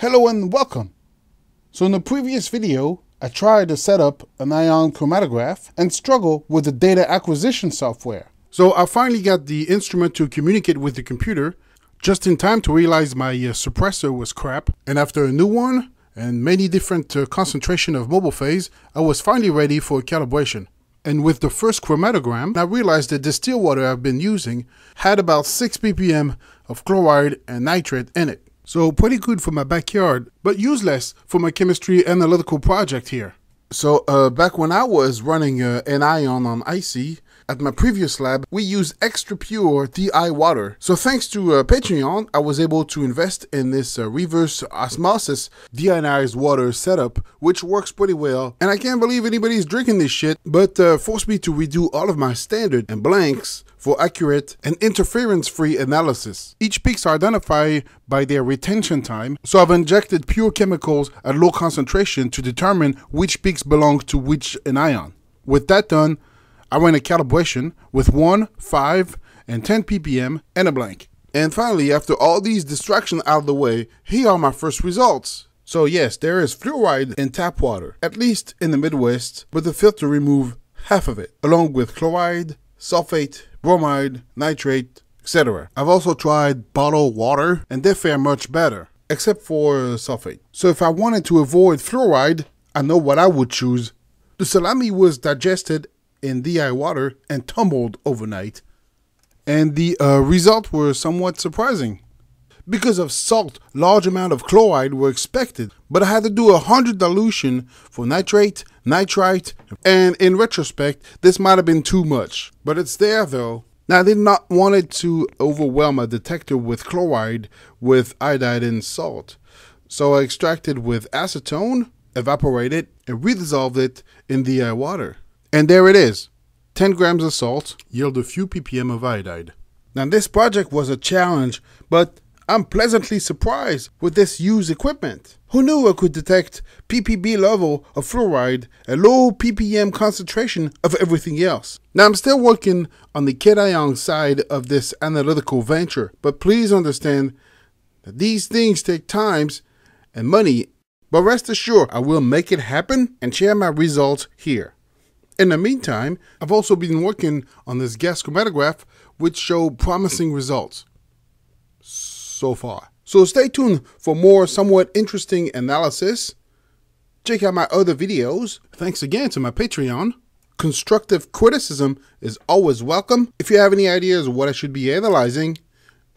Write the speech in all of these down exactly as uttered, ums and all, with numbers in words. Hello and welcome. So in the previous video, I tried to set up an ion chromatograph and struggle with the data acquisition software. So I finally got the instrument to communicate with the computer just in time to realize my uh, suppressor was crap. And after a new one and many different uh, concentration of mobile phase, I was finally ready for calibration. And with the first chromatogram, I realized that the still water I've been using had about six p p m of chloride and nitrate in it. So pretty good for my backyard, but useless for my chemistry analytical project here. So uh, back when I was running uh, an ion on I C, at my previous lab, we used extra pure D I water. So thanks to uh, Patreon, I was able to invest in this uh, reverse osmosis deionized water setup, which works pretty well. And I can't believe anybody's drinking this shit, but uh, forced me to redo all of my standard and blanks for accurate and interference-free analysis. Each peaks are identified by their retention time, so I've injected pure chemicals at low concentration to determine which peaks belong to which anion. With that done, I ran a calibration with one, five, and ten p p m and a blank. And finally, after all these distractions out of the way, here are my first results. So yes, there is fluoride in tap water, at least in the Midwest, but the filter removed half of it, along with chloride, sulfate, bromide, nitrate, et cetera. I've also tried bottled water, and they fare much better, except for sulfate. So if I wanted to avoid fluoride, I know what I would choose. The salami was digested in D I water and tumbled overnight, and the uh, results were somewhat surprising. Because of salt, large amount of chloride were expected, but I had to do a hundred dilution for nitrate, nitrite, and in retrospect, this might have been too much, but it's there though. Now I did not want it to overwhelm a detector with chloride with iodide and salt, so I extracted with acetone, evaporated, and redissolved it in D I water. And there it is, ten grams of salt yield a few ppm of iodide. Now this project was a challenge, but I'm pleasantly surprised with this used equipment. Who knew I could detect p p b level of fluoride and low p p m concentration of everything else? Now I'm still working on the cation side of this analytical venture, but please understand that these things take time and money, but rest assured I will make it happen and share my results here. In the meantime, I've also been working on this gas chromatograph, which show promising results so far. So stay tuned for more somewhat interesting analysis. Check out my other videos. Thanks again to my Patreon. Constructive criticism is always welcome. If you have any ideas of what I should be analyzing,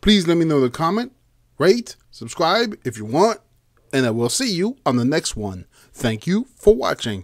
please let me know in the comment. Rate, subscribe if you want, and I will see you on the next one. Thank you for watching.